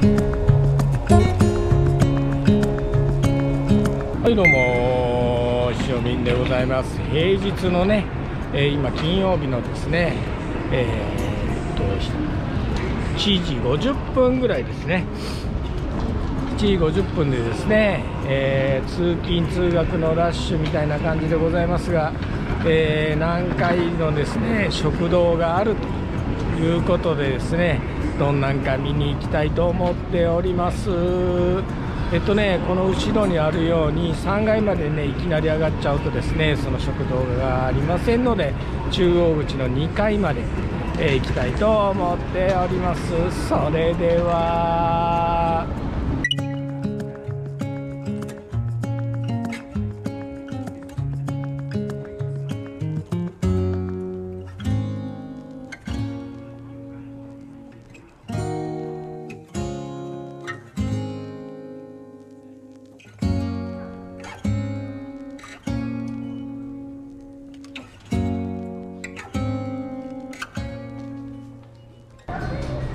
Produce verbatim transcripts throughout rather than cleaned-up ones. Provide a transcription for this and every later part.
はいどうも、しおみんでございます。平日のね、えー、今金曜日のですね、えー、っとしちじごじゅっぷんぐらいですね。しちじごじゅっぷんでですね、えー、通勤通学のラッシュみたいな感じでございますが、えー、南海のですね食堂があるということでですね、どんなんか見に行きたいと思っております。えっとねこの後ろにあるようにさんがいまでねいきなり上がっちゃうとですね、その食堂がありませんので、中央口のにかいまで、えー、行きたいと思っております。それでは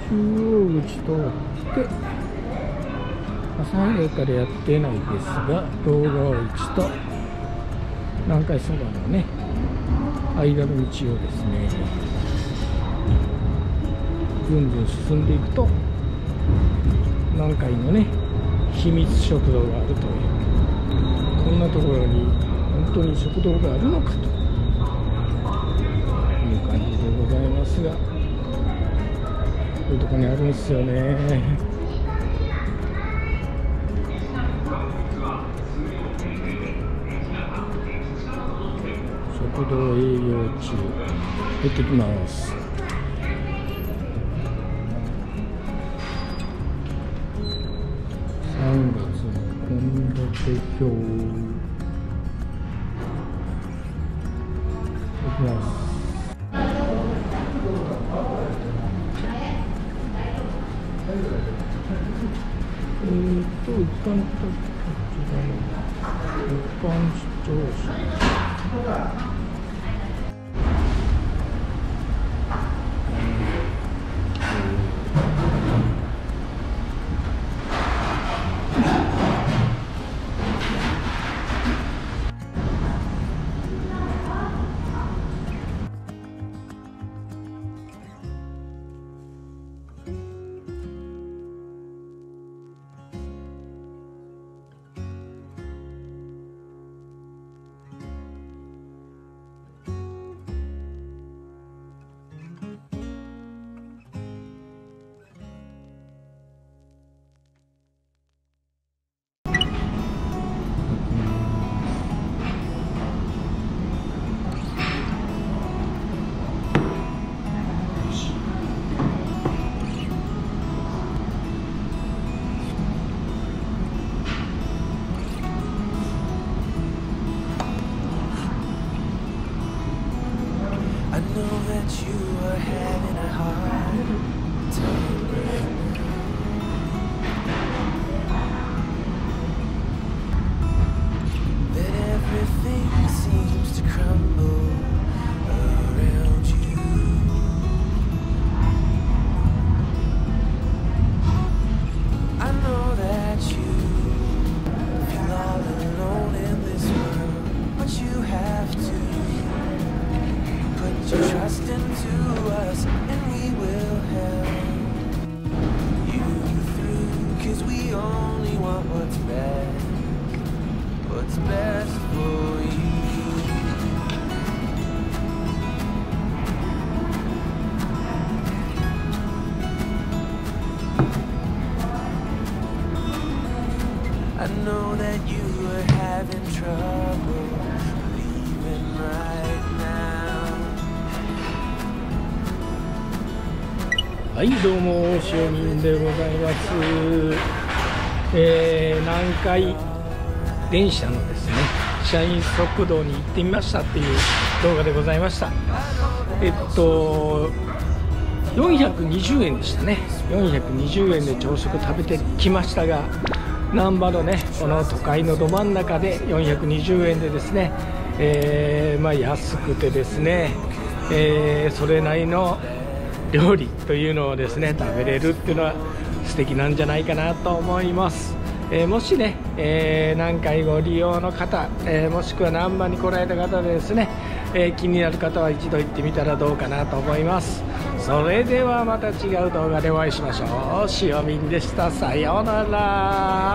中央口通って、さんがいからやってないですが、道路いちと南海そばのね、間の道をですね、ぐんぐん進んでいくと、南海のね、秘密食堂があるという、こんなところに本当に食堂があるのかという感じでございますが。こういうとこにあるんですよね。食堂営業中、行ってきます。さんがつの献立表。行きます。えっと、一般と、一般視聴者、はいどうも、しおみんでございます。えー、南海電車のですね社員食堂に行ってみましたっていう動画でございました。えっとよんひゃくにじゅうえんでしたね。よんひゃくにじゅうえんで朝食食べてきましたが、難波のねこの都会のど真ん中でよんひゃくにじゅうえんでですね、えー、まあ安くてですね、えー、それなりの料理というのをですね食べれるっていうのは素敵なんじゃないかなと思います。えー、もしね、えー、南海ご利用の方、えー、もしくは難波に来られた方でですね、えー、気になる方は一度行ってみたらどうかなと思います。それではまた違う動画でお会いしましょう。しおみんでした。さようなら。